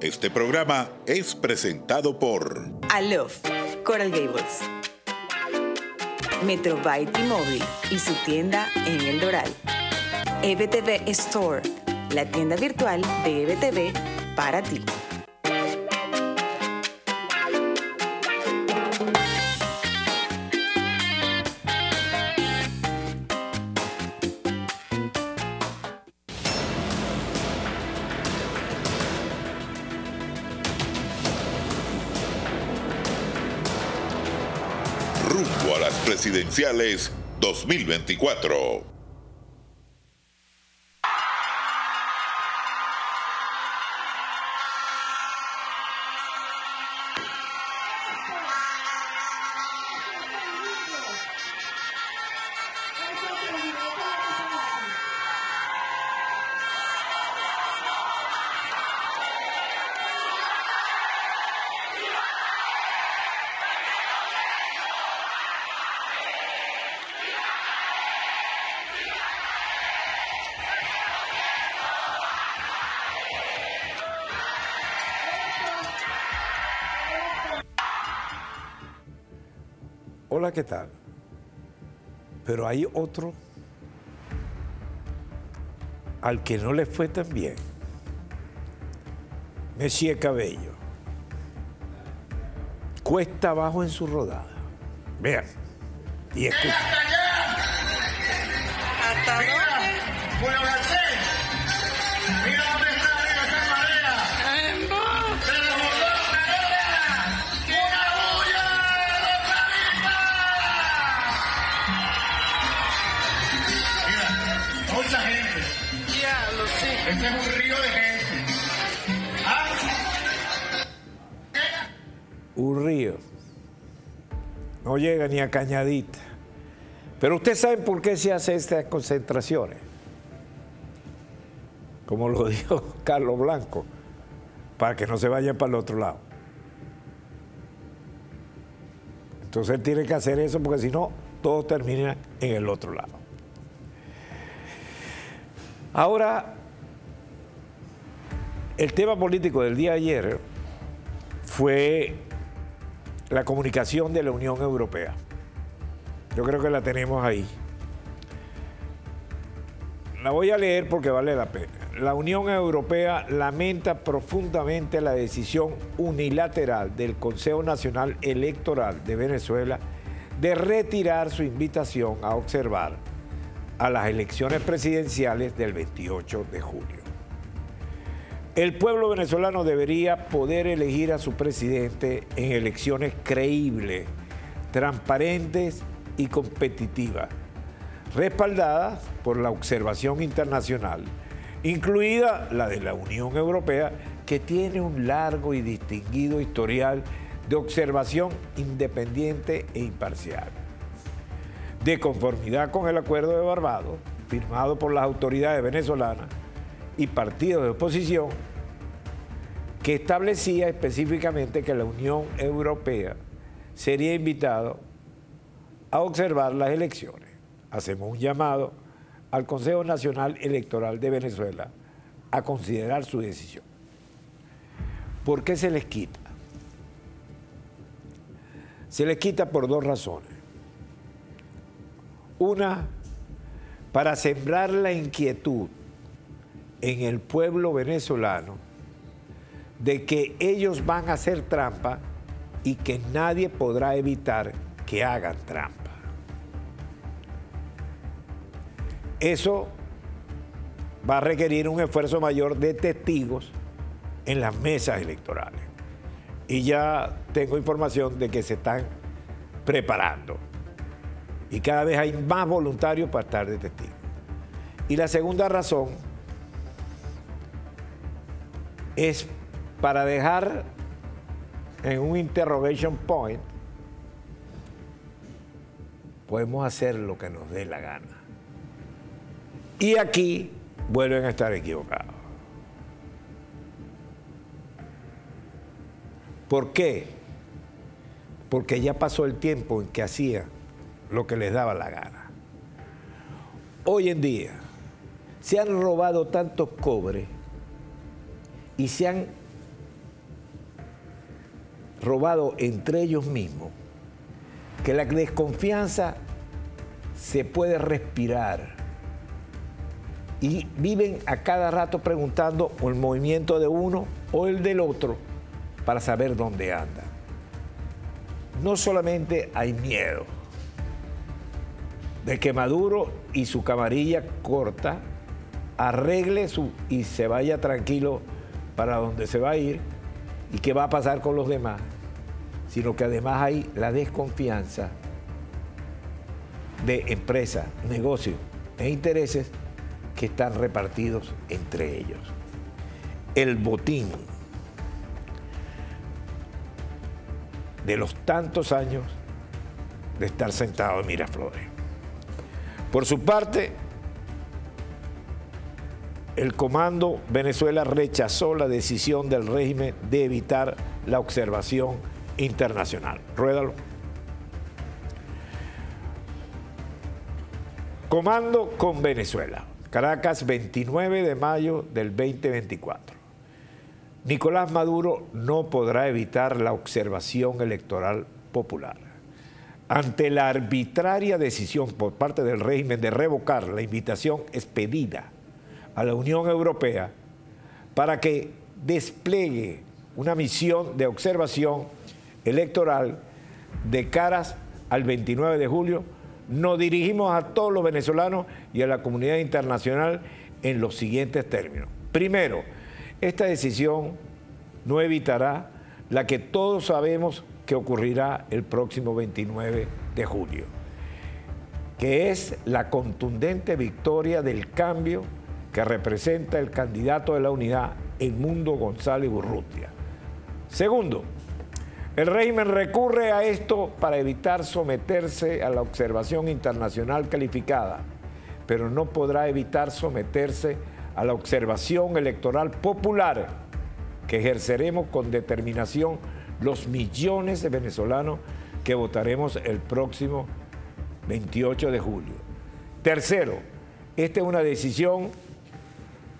Este programa es presentado por I Love Coral Gables Metrobyte y Móvil y su tienda en El Doral. EVTV Store, la tienda virtual de EVTV para ti. Rumbo a las presidenciales 2024. Hola, ¿qué tal? Pero hay otro al que no le fue tan bien. Messier Cabello. Cuesta abajo en su rodada. Vean. Y escuchen. ¡Hasta allá! ¡Hasta este es un río de gente! ¡Ah! Un río. No llega ni a Cañadita. Pero ustedes saben por qué se hacen estas concentraciones. Como lo dijo Carlos Blanco, para que no se vayan para el otro lado. Entonces él tiene que hacer eso porque si no, todo termina en el otro lado. Ahora, el tema político del día de ayer fue la comunicación de la Unión Europea. Yo creo que la tenemos ahí. La voy a leer porque vale la pena. La Unión Europea lamenta profundamente la decisión unilateral del Consejo Nacional Electoral de Venezuela de retirar su invitación a observar a las elecciones presidenciales del 28 de julio. El pueblo venezolano debería poder elegir a su presidente en elecciones creíbles, transparentes y competitivas, respaldadas por la observación internacional, incluida la de la Unión Europea, que tiene un largo y distinguido historial de observación independiente e imparcial. De conformidad con el Acuerdo de Barbados, firmado por las autoridades venezolanas y partidos de oposición, que establecía específicamente que la Unión Europea sería invitada a observar las elecciones. Hacemos un llamado al Consejo Nacional Electoral de Venezuela a considerar su decisión. ¿Por qué se les quita? Se les quita por dos razones. Una, para sembrar la inquietud en el pueblo venezolano de que ellos van a hacer trampa y que nadie podrá evitar que hagan trampa. Eso va a requerir un esfuerzo mayor de testigos en las mesas electorales. Y ya tengo información de que se están preparando. Y cada vez hay más voluntarios para estar de testigo. Y la segunda razón es para dejar en un interrogation point, podemos hacer lo que nos dé la gana. Y aquí vuelven a estar equivocados. ¿Por qué? Porque ya pasó el tiempo en que hacían lo que les daba la gana. Hoy en día se han robado tantos cobres y se han robado entre ellos mismos, que la desconfianza se puede respirar y viven a cada rato preguntando o el movimiento de uno o el del otro para saber dónde anda. No solamente hay miedo de que Maduro y su camarilla corta arregle y se vaya tranquilo para donde se va a ir y qué va a pasar con los demás, sino que además hay la desconfianza de empresas, negocios e intereses que están repartidos entre ellos. El botín de los tantos años de estar sentado en Miraflores. Por su parte, el Comando Venezuela rechazó la decisión del régimen de evitar la observación internacional. Ruédalo. Comando con Venezuela. Caracas, 29 de mayo del 2024. Nicolás Maduro no podrá evitar la observación electoral popular. Ante la arbitraria decisión por parte del régimen de revocar la invitación expedida a la Unión Europea para que despliegue una misión de observación electoral de caras al 29 de julio, nos dirigimos a todos los venezolanos y a la comunidad internacional en los siguientes términos. Primero, esta decisión no evitará la que todos sabemos que ocurrirá el próximo 29 de julio, que es la contundente victoria del cambio que representa el candidato de la unidad, Edmundo González Urrutia. Segundo, el régimen recurre a esto para evitar someterse a la observación internacional calificada, pero no podrá evitar someterse a la observación electoral popular que ejerceremos con determinación los millones de venezolanos que votaremos el próximo 28 de julio. Tercero, esta es una decisión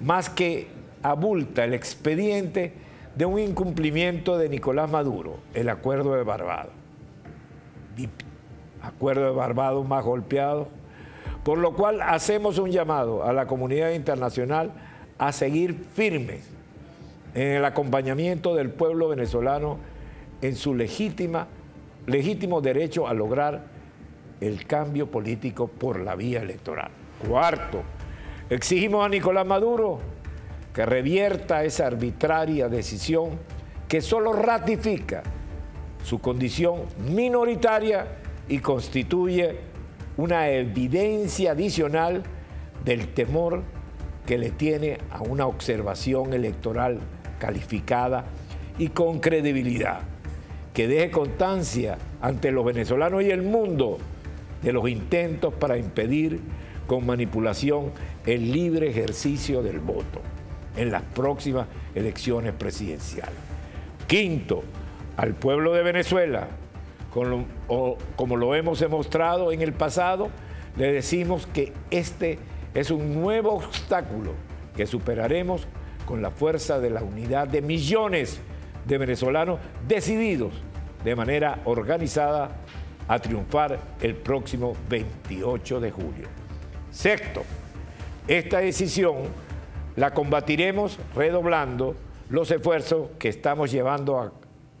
más que abulta el expediente de un incumplimiento de Nicolás Maduro, el Acuerdo de Barbados. Acuerdo de Barbados más golpeado, por lo cual hacemos un llamado a la comunidad internacional a seguir firmes en el acompañamiento del pueblo venezolano en su legítimo derecho a lograr el cambio político por la vía electoral. Cuarto, exigimos a Nicolás Maduro que revierta esa arbitraria decisión que solo ratifica su condición minoritaria y constituye una evidencia adicional del temor que le tiene a una observación electoral calificada y con credibilidad, que deje constancia ante los venezolanos y el mundo de los intentos para impedir con manipulación el libre ejercicio del voto en las próximas elecciones presidenciales. Quinto, al pueblo de Venezuela, como lo hemos demostrado en el pasado, le decimos que este es un nuevo obstáculo que superaremos con la fuerza de la unidad de millones de venezolanos decididos de manera organizada a triunfar el próximo 28 de julio. Sexto, esta decisión la combatiremos redoblando los esfuerzos que estamos llevando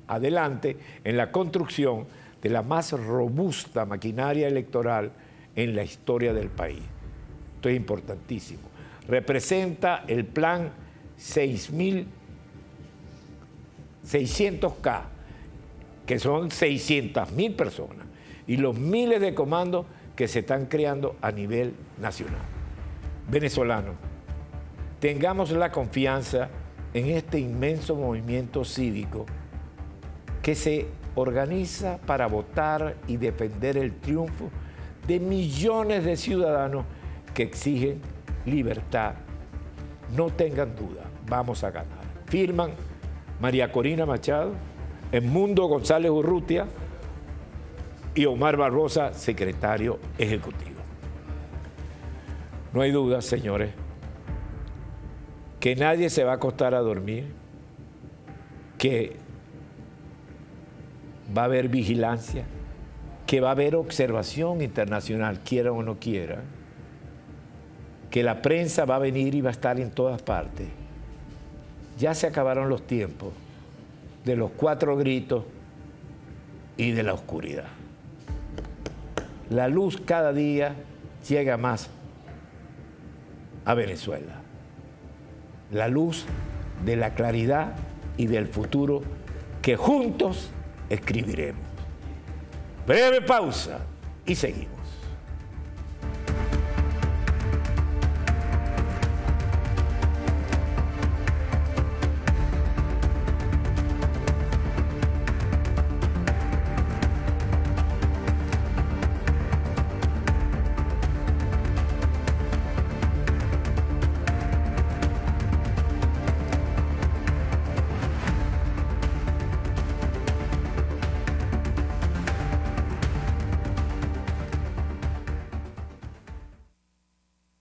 adelante en la construcción de la más robusta maquinaria electoral en la historia del país. Esto es importantísimo. Representa el plan 6.600K, que son 600.000 personas, y los miles de comandos que se están creando a nivel nacional. Venezolanos, tengamos la confianza en este inmenso movimiento cívico que se organiza para votar y defender el triunfo de millones de ciudadanos que exigen libertad. No tengan duda, vamos a ganar. Firman María Corina Machado, Edmundo González Urrutia y Omar Barrosa, secretario ejecutivo. No hay duda, señores, que nadie se va a acostar a dormir, que va a haber vigilancia, que va a haber observación internacional, quiera o no quiera, que la prensa va a venir y va a estar en todas partes. Ya se acabaron los tiempos de los cuatro gritos y de la oscuridad. La luz cada día llega más a Venezuela. La luz de la claridad y del futuro que juntos escribiremos. Breve pausa y seguimos.